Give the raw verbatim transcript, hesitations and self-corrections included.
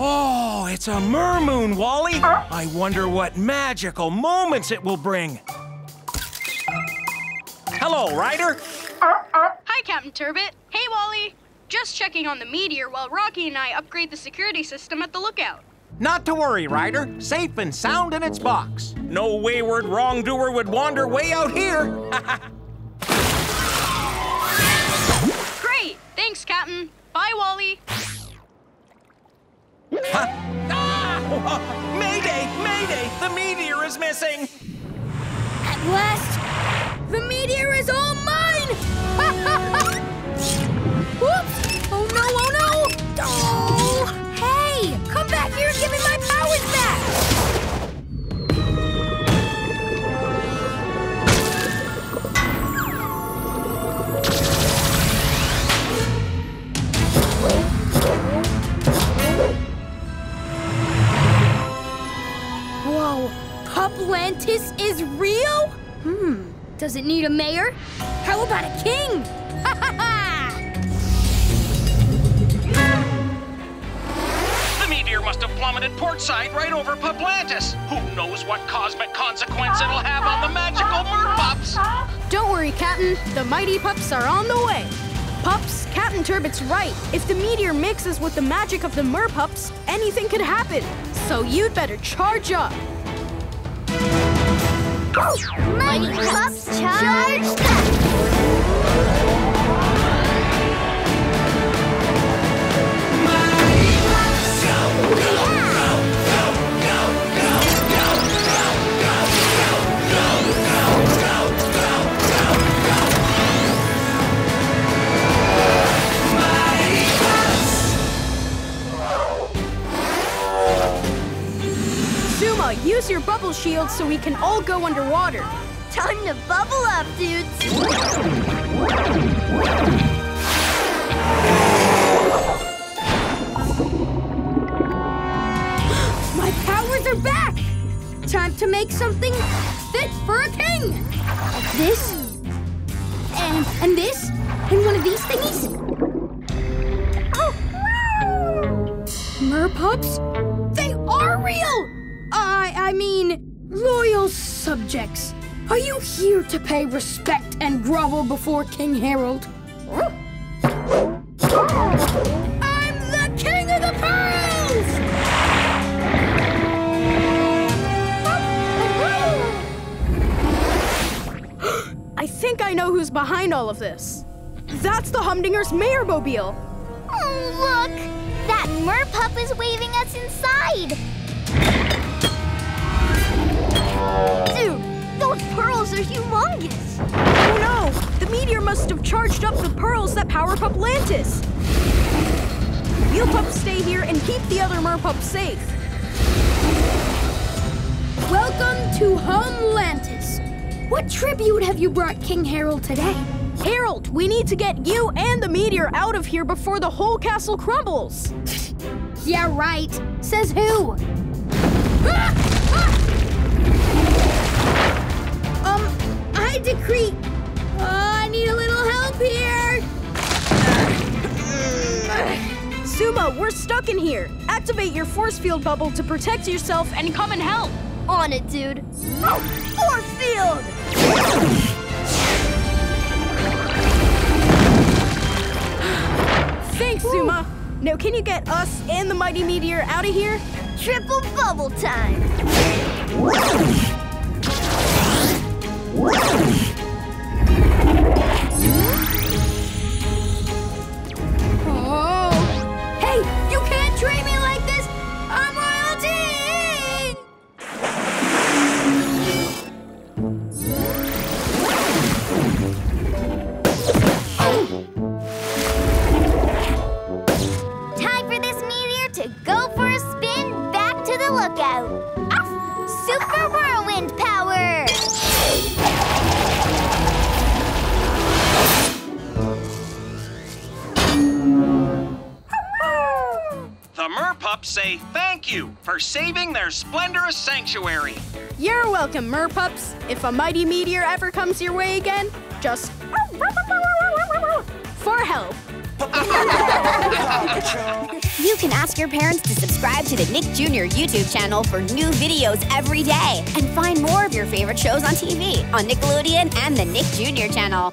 Oh, it's a mermoon, Wally. I wonder what magical moments it will bring. Hello, Ryder. Hi, Captain Turbot. Hey, Wally. Just checking on the meteor while Rocky and I upgrade the security system at the lookout. Not to worry, Ryder. Safe and sound in its box. No wayward wrongdoer would wander way out here. Great. Thanks, Captain. Bye, Wally. Huh? Ah! Mayday! Mayday! The meteor is missing! At last, the meteor is all mine! Whoops! Oh no, oh no! Oh! Hey! Come back here and give me my powers back! Whoa, Pup Lantis is real? Hmm, does it need a mayor? How about a king? Ha ha ha! The meteor must have plummeted portside right over Pup Lantis. Who knows what cosmic consequence it'll have on the magical Merpups? Don't worry, Captain. The mighty pups are on the way. Pups, Captain Turbot's right. If the meteor mixes with the magic of the Merpups, anything could happen. So you'd better charge up. Mighty Pups, charge up! Zuma, use your bubble shield so we can all go underwater. Time to bubble up, dudes. My powers are back! Time to make something fit for a king! Like this, and, and this, and one of these thingies. Oh! Merpups? They are real! I, I mean, loyal subjects, are you here to pay respect and grovel before King Harold? I'm the king of the pearls! I think I know who's behind all of this. That's the Humdinger's Mayormobile. Oh, look! That merpup is waving us inside! Dude, those pearls are humongous! Oh no! The meteor must have charged up the pearls that power Pup Lantis! You pups stay here and keep the other merpups safe! Welcome to Home Lantis! What tribute have you brought King Harold today? Harold, we need to get you and the meteor out of here before the whole castle crumbles! Yeah, right! Says who? Ah! Ah! Um, I decree... Oh, I need a little help here! Zuma, we're stuck in here. Activate your force field bubble to protect yourself and come and help! On it, dude. Oh, force field! Thanks, ooh. Zuma. Now can you get us and the mighty meteor out of here? Triple bubble time! Oh! Hey, you can't treat me like this! I'm royalty! Time for this meteor to go for a spin back to the lookout! Super whirlwind power! The Merpups say thank you for saving their splendorous sanctuary. You're welcome, Merpups. If a mighty meteor ever comes your way again, just for help. You can ask your parents to subscribe to the Nick Junior YouTube channel for new videos every day and find more of your favorite shows on T V on Nickelodeon and the Nick Junior channel.